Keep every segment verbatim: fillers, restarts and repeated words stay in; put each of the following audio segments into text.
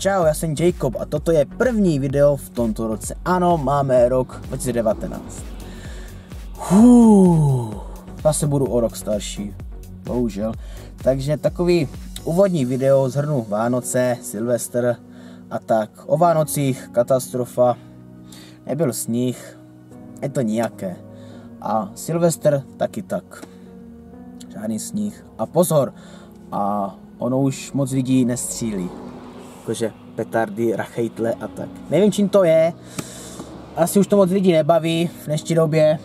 Čau, já jsem Jacob a toto je první video v tomto roce. Ano, máme rok dva tisíce devatenáct. Huu, já se budu o rok starší, bohužel. Takže takový úvodní video, zhrnu Vánoce, Silvestr a tak. O Vánocích katastrofa, nebyl sníh, je to nějaké. A Silvestr taky tak, žádný sníh. A pozor, a ono už moc lidí nestřílí. Jakože petardy, rachejtle a tak. Nevím, čím to je. Asi už to moc lidí nebaví v dnešní době.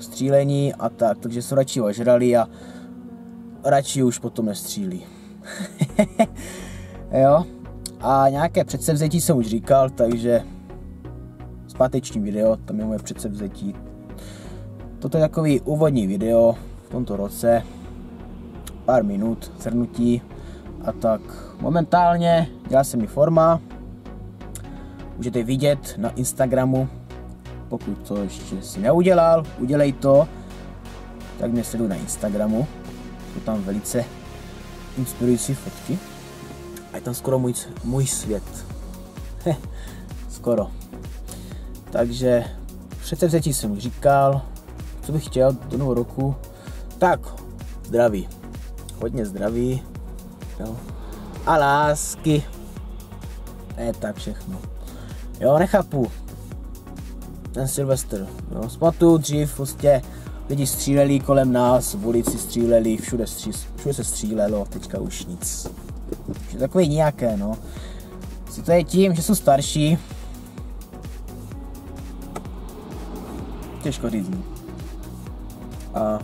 Střílení a tak. Takže jsou radši ožrali a radši už potom nestřílí. Jo. A nějaké předsevzetí jsem už říkal, takže zpáteční video, tam je moje předsevzetí. Toto je takový úvodní video v tomto roce. Pár minut, shrnutí. A tak momentálně dělá se mi forma, můžete vidět na Instagramu, pokud to ještě si neudělal, udělej to, tak mě sleduj na Instagramu, jsou tam velice inspirující fotky a je tam skoro můj, můj svět, Heh, skoro. Takže předsevzetí jsem říkal, co bych chtěl do nového roku, tak zdraví, hodně zdraví. Jo. A lásky. Je tak všechno. Jo, nechápu. Ten Silvestr. Jo, spatu dřív prostě lidi stříleli kolem nás, v ulici stříleli, všude, stří, všude se střílelo, teďka už nic. Je takový nějaké, no. Si to je tím, že jsou starší. Těžko říct. A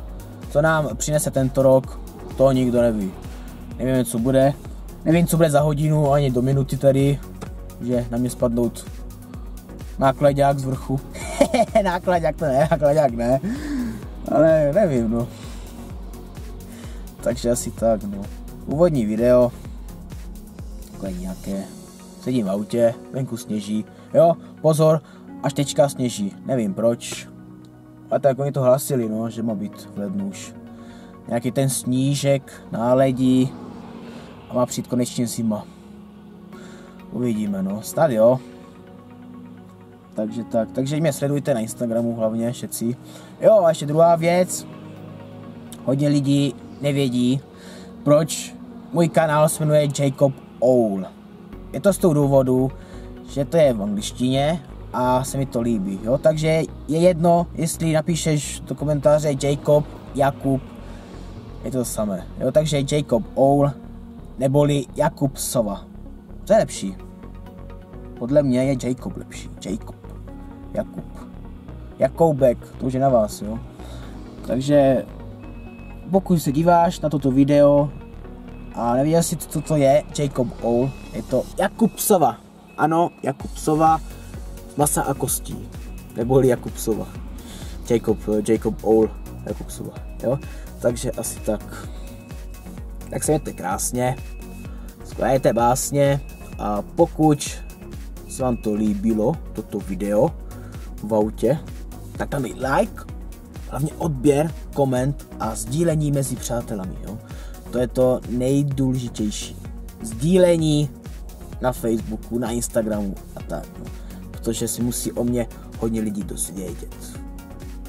co nám přinese tento rok, to nikdo neví. Nevím, co bude. Nevím, co bude za hodinu, ani do minuty tady, že na mě spadnout nákladák z vrchu. Nákladák to ne, nákladák ne. Ale nevím, no. Takže asi tak, no. Úvodní video. Takové nějaké. Sedím v autě, venku sněží. Jo, pozor, až teďka sněží. Nevím proč. A tak oni to hlásili, no, že má být v lednu už. Nějaký ten snížek, náledí. A má přijít konečně zima. Uvidíme, no, snad jo. Takže tak, takže mě sledujte na Instagramu hlavně, všetci. Jo, a ještě druhá věc. Hodně lidí nevědí, proč můj kanál se jmenuje Jacob Owl. Je to z toho důvodu, že to je v angličtině a se mi to líbí, jo. Takže je jedno, jestli napíšeš do komentáře Jacob, Jakub, je to samé, jo, takže Jacob Owl. Neboli Jakub Sova. To je lepší. Podle mě je Jacob lepší. Jacob. Jakub. Jakoubek. To už je na vás, jo. Takže pokud se díváš na toto video a neviděl si, co to je Jacob Owl, je to Jakub Sova. Ano, Jakub Sova. Masa a kostí. Neboli Jakub Sova. Jacob, Jacob Owl. Jakub Sova, jo. Takže asi tak. Tak se mějte krásně, skládejte básně a pokud se vám to líbilo, toto video v autě, tak tam dej like, hlavně odběr, koment a sdílení mezi přátelami. Jo? To je to nejdůležitější. Sdílení na Facebooku, na Instagramu a tak. No. Protože si musí o mě hodně lidí dozvědět,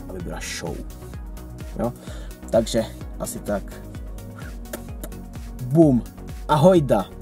aby byla show. Jo? Takže asi tak. Bum. Ahojda.